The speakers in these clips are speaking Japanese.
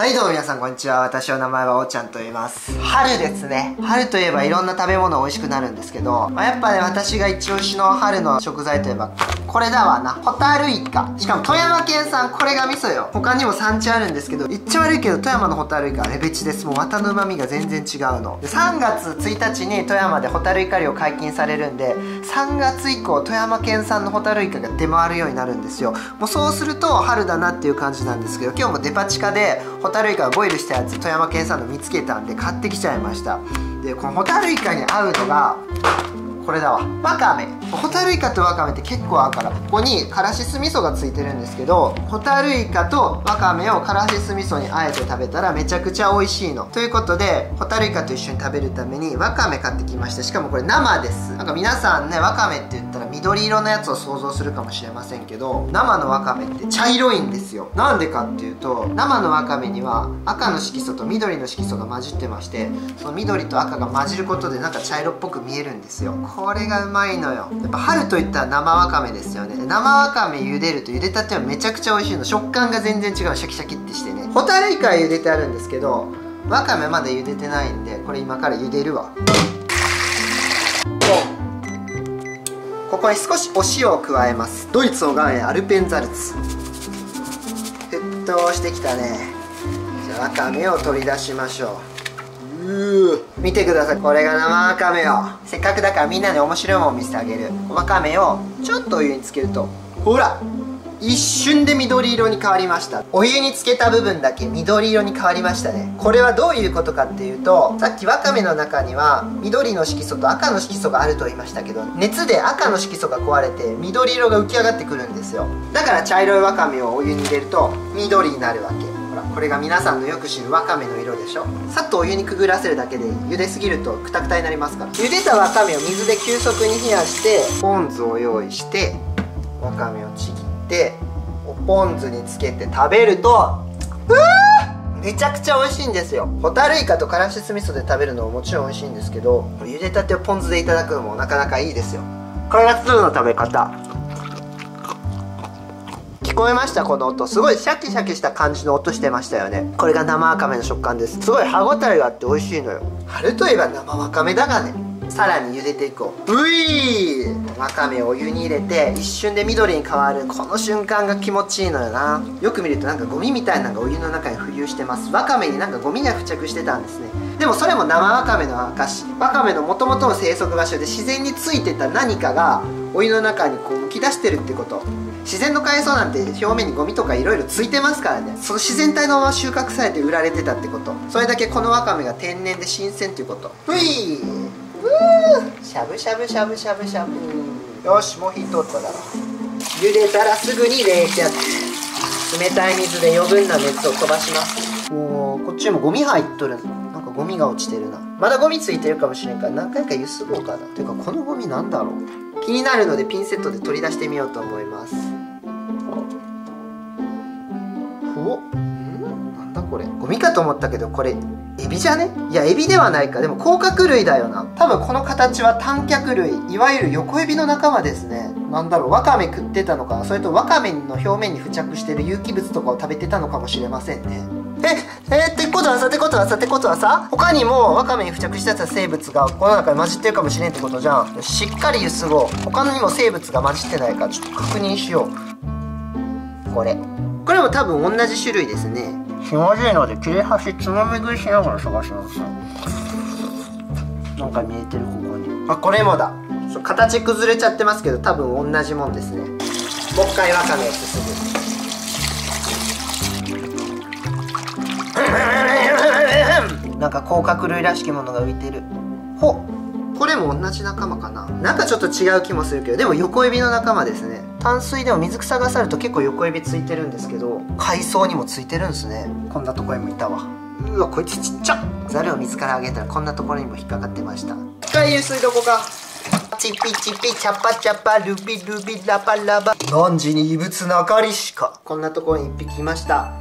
はいどうも皆さんこんにちは。私の名前はおーちゃんと言います。春ですね。春といえばいろんな食べ物美味しくなるんですけど、やっぱね、私が一押しの春の食材といえばこれだわな。ホタルイカ。しかも富山県産、これが味噌よ。他にも産地あるんですけど、言っちゃ悪いけど富山のホタルイカはレベチです。もう綿の旨味が全然違うので、3月1日に富山でホタルイカ漁解禁されるんで、3月以降富山県産のホタルイカが出回るようになるんですよ。もうそうすると春だなっていう感じなんですけど、今日もデパ地下でホタルイカをボイルしたやつ富山県産の見つけたんで買ってきちゃいました。でこのホタルイカに合うのがこれだわ。わかめ。ホタルイカとわかめって結構合うから、ここにからし酢味噌がついてるんですけど、ホタルイカとわかめをからし酢味噌にあえて食べたらめちゃくちゃ美味しいの。ということでホタルイカと一緒に食べるためにわかめ買ってきました。しかもこれ生です。なんか皆さんね、わかめって言ったら緑色のやつを想像するかもしれませんけど、生のわかめって茶色いんですよ。なんでかっていうと、生のわかめには赤の色素と緑の色素が混じってまして、その緑と赤が混じることでなんか茶色っぽく見えるんですよ。これがうまいのよ。やっぱ春といったら生わかめですよね。生わかめ茹でると茹でたてはめちゃくちゃ美味しいの。食感が全然違う。シャキシャキってしてね。ホタルイカは茹でてあるんですけど、わかめまだ茹でてないんで、これ今から茹でるわ。ここに少しお塩を加えます。ドイツの岩塩アルペンザルツ。沸騰してきたね。じゃあわかめを取り出しましょう。見てください、これが生わかめよ。せっかくだからみんなで面白いものを見せてあげる。わかめをちょっとお湯につけると、ほら一瞬で緑色に変わりました。お湯につけた部分だけ緑色に変わりましたね。これはどういうことかっていうと、さっきわかめの中には緑の色素と赤の色素があると言いましたけど、熱で赤の色素が壊れて緑色が浮き上がってくるんですよ。だから茶色いわかめをお湯に入れると緑になるわけ。ほらこれが皆さんのよく知るわかめの色でしょ。さっとお湯にくぐらせるだけで、茹ですぎるとクタクタになりますから。茹でたわかめを水で急速に冷やして、ポン酢を用意してわかめをちぎっておポン酢につけて食べると、うわーめちゃくちゃ美味しいんですよ。ホタルイカとからし酢味噌で食べるのももちろん美味しいんですけど、茹でたてをポン酢でいただくのもなかなかいいですよ。これが普通の食べ方。聞こえました？この音。すごいシャキシャキした感じの音してましたよね。これが生わかめの食感です。すごい歯ごたえがあって美味しいのよ。春といえば生わかめだがね。さらに茹でていこう。ういーわかめをお湯に入れて一瞬で緑に変わるこの瞬間が気持ちいいのよな。よく見るとなんかゴミみたいなのがお湯の中に浮遊してます。わかめになんかゴミが付着してたんですね。でもそれも生わかめの証。わかめのもともとの生息場所で自然についてた何かがお湯の中にこう浮き出してるってこと。自然の海藻なんて表面にゴミとかいろいろついてますからね。その自然体のまま収穫されて売られてたってこと。それだけこのわかめが天然で新鮮っていうこと。ふいーうーしゃぶしゃぶしゃぶしゃぶしゃぶ。よしもう火通っただろ。茹でたらすぐに冷却。冷たい水で余分な熱を飛ばします。おーこっちもゴミ入っとる。なんかゴミが落ちてるな。まだゴミついてるかもしれんから何回かゆすごうかな。ていうかこのゴミなんだろう、気になるのでピンセットで取り出してみようと思います。おっ、なんだこれ。ゴミかと思ったけどこれエビじゃね？いやエビではないか。でも甲殻類だよな。多分この形は短脚類、いわゆる横エビの仲間ですね。なんだろう、ワカメ食ってたのかな、それとワカメの表面に付着してる有機物とかを食べてたのかもしれませんね。ってことはさ他にもわかめに付着した生物がこの中に混じってるかもしれんってことじゃん。しっかりゆすごう。他にも生物が混じってないかちょっと確認しよう。これも多分同じ種類ですね。気持ちいいので切れ端つまみ食いしながら探します。なんか見えてるここに。あこれもだ。形崩れちゃってますけど多分同じもんですね。もう一回わかめをすすぐ。なんか甲殻類らしきものが浮いてる。ほっこれも同じ仲間かな。なんかちょっと違う気もするけど、でも横エビの仲間ですね。淡水でも水草が去ると結構横エビついてるんですけど、海藻にもついてるんですね。こんなところにもいたわ。うわこいつちっちゃ。ザルを水からあげたらこんなところにも引っかかってました。一回ゆすいどこか。チピチピチャパチャパルビルビラパラバ。何時に異物なかりしか。こんなところに一匹いました。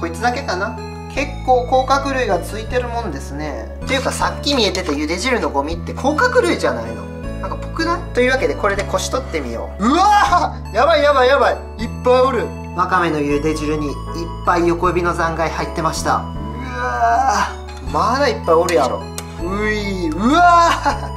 こいつだけかな。結構甲殻類がついてるもんですね。っていうかさっき見えてたゆで汁のゴミって甲殻類じゃないの。なんかぽくない？というわけでこれでこし取ってみよう。うわーやばいやばいやばい、いっぱいおる。わかめのゆで汁にいっぱい横指の残骸入ってました。うわー、まだいっぱいおるやろ。うい、うわー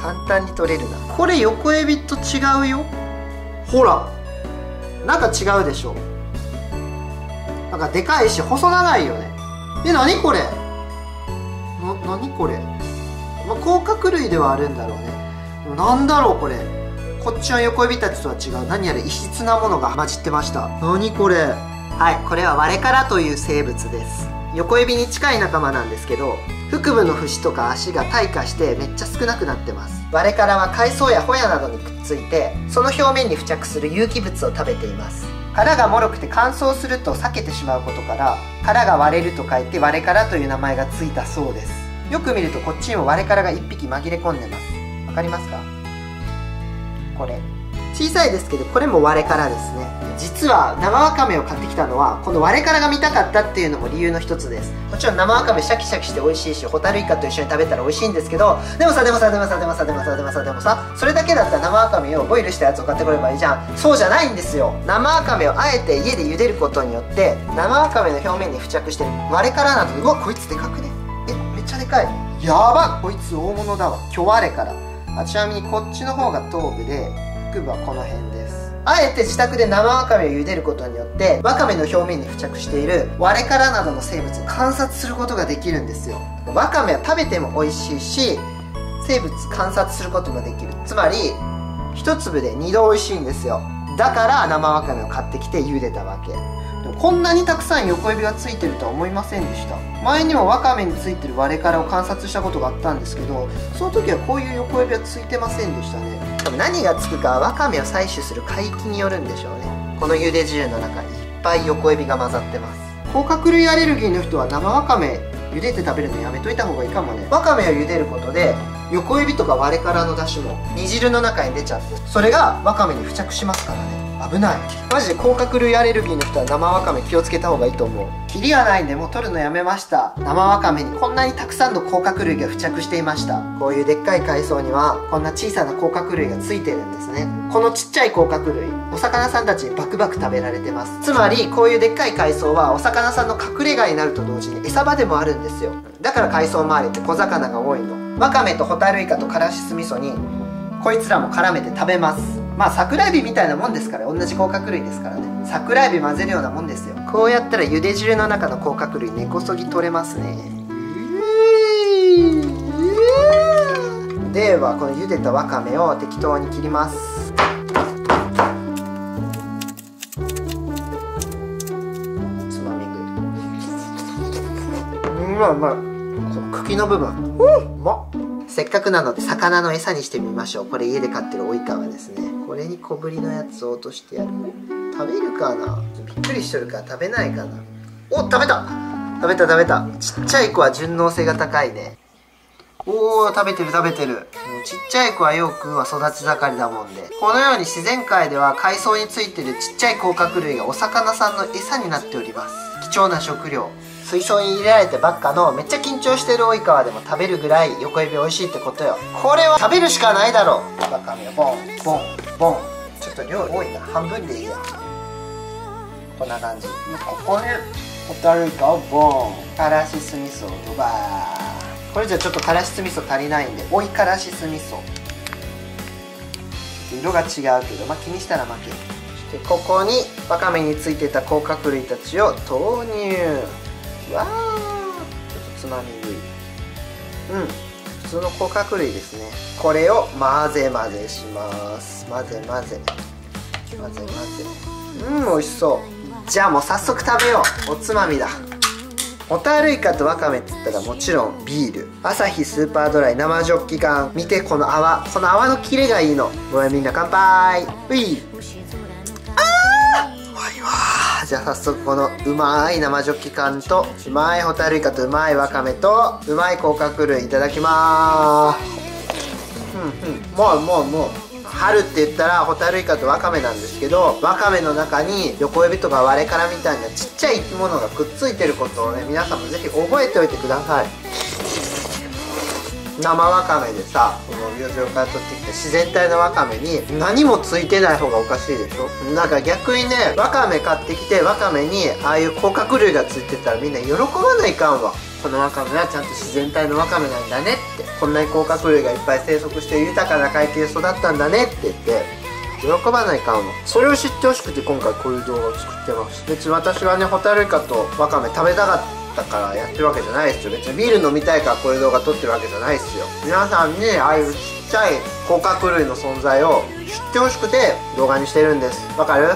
簡単に取れるな。これ横指と違うよ。ほら、なんか違うでしょ。なんかでかいし細長いよね。え、なにこれ、なにこれ。まあ、甲殻類ではあるんだろうね。なんだろうこれ。こっちの横指たちとは違う何やら異質なものが混じってました。なにこれ。はい、これはワレカラという生物です。横指に近い仲間なんですけど、腹部の節とか足が退化してめっちゃ少なくなってます。ワレカラは海藻やホヤなどにくっついて、その表面に付着する有機物を食べています。殻が脆くて乾燥すると裂けてしまうことから、殻が割れると書いてワレカラという名前がついたそうです。よく見るとこっちにもワレカラが1匹紛れ込んでます。わかりますか。これ小さいですけど、これもワレカラですね。実は生ワカメを買ってきたのはこのワレカラが見たかったっていうのも理由の一つです。もちろん生ワカメシャキシャキして美味しいし、ホタルイカと一緒に食べたら美味しいんですけど、でもさ、それだけだったら生ワカメをボイルしたやつを買ってこればいいじゃん。そうじゃないんですよ。生ワカメをあえて家で茹でることによって、生ワカメの表面に付着してるワレカラなど、うわ、こいつでかくね。え、めっちゃでかい。やばっ、こいつ大物だわ。巨ワレカラ。あ、ちなみにこっちの方が頭部で、腹部はこの辺です。あえて自宅で生ワカメを茹でることによって、ワカメの表面に付着しているワレカラなどの生物を観察することができるんですよ。ワカメは食べても美味しいし、生物観察することもできる。つまり一粒で2度美味しいんですよ。だから生ワカメを買ってきて茹でたわけ。でもこんなにたくさん横指がついてるとは思いませんでした。前にもワカメについてるワレカラを観察したことがあったんですけど、その時はこういう横指はついてませんでしたね。でも何がつくかはワカメを採取する海域によるんでしょうね。この茹で汁の中にいっぱい横指が混ざってます。甲殻類アレルギーの人は生ワカメ茹でて食べるのやめといた方がいいかもね。わかめを茹でることで、横指とかワレカラの出汁も煮汁の中に出ちゃって、それがわかめに付着しますからね。危ない。マジで甲殻類アレルギーの人は生わかめ気をつけた方がいいと思う。キリがないんでもう取るのやめました。生わかめにこんなにたくさんの甲殻類が付着していました。こういうでっかい海藻にはこんな小さな甲殻類がついてるんですね。このちっちゃい甲殻類、お魚さんたちにバクバク食べられてます。つまりこういうでっかい海藻はお魚さんの隠れ家になると同時に餌場でもあるんですよ。だから海藻周りって小魚が多いの。わかめとホタルイカとからし酢味噌にこいつらも絡めて食べます。まあ桜エビみたいなもんですから、同じ甲殻類ですからね。桜エビ混ぜるようなもんですよ。こうやったら茹で汁の中の甲殻類根こそぎ取れますね。ではこの茹でたわかめを適当に切ります。つまみ食い。うまいうまい。この茎の部分、うまっ。せっかくなので魚の餌にしてみましょう。これ家で飼ってるオイカワですね。これに小ぶりのやつを落としてやる。食べるかな。びっくりしとるから食べないかな。お、食べた食べた食べた。ちっちゃい子は順応性が高いね。おー、食べてる食べてる。ちっちゃい子はよくは育ち盛りだもんで、このように自然界では海藻についてるちっちゃい甲殻類がお魚さんの餌になっております。貴重な食料。水槽に入れられてばっかのめっちゃ緊張してるオイカワでも食べるぐらい横指美味しいってことよ。これを食べるしかないだろう。わかめをボンボンボン。ちょっと量多いな、半分でいいや。こんな感じ。ここにホタルイカをボン、からし酢味噌をドバー。これじゃちょっとからし酢味噌足りないんで、追いからし酢味噌。色が違うけど、まあ、気にしたら負け。そしてここにわかめについてた甲殻類たちを投入。わー、ちょっとつまみ食い。うん、普通の甲殻類ですね。これを混ぜ混ぜします。混ぜ混ぜ。うん、美味しそう。じゃあもう早速食べよう。おつまみだ。ホタルイカとワカメって言ったらもちろんビール。アサヒスーパードライ生ジョッキ缶。見てこの泡、この泡のキレがいいの。ごめん、みんな乾杯。うい、あー、うまいわー。じゃあ早速このうまい生ジョッキ缶とうまいホタルイカとうまいわかめとうまい甲殻類いただきまーす。もう春って言ったらホタルイカとわかめなんですけど、わかめの中に横指とかワレカラみたいなちっちゃい生き物がくっついてることをね、皆さんもぜひ覚えておいてください。生わかめでさ、この漁場から取ってきた自然体のわかめに何もついてない方がおかしいでしょ。なんか逆にね、わかめ買ってきてわかめにああいう甲殻類がついてたらみんな喜ばないかんわ。このわかめはちゃんと自然体のわかめなんだねって、こんなに甲殻類がいっぱい生息して豊かな海域で育ったんだねって言って喜ばないかも。それを知ってほしくて今回こういう動画を作ってます。別に私がねホタルイカとワカメ食べたかったからやってるわけじゃないですよ。別にビール飲みたいからこういう動画撮ってるわけじゃないですよ。皆さんにああいうちっちゃい甲殻類の存在を知ってほしくて動画にしてるんです。わかる？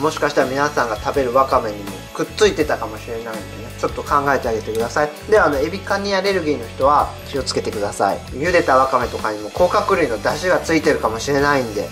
もしかしたら皆さんが食べるワカメにもくっついてたかもしれないんでね、ちょっと考えてあげてください。で、エビカニアレルギーの人は気をつけてください。茹でたワカメとかにも甲殻類の出汁がついてるかもしれないんで。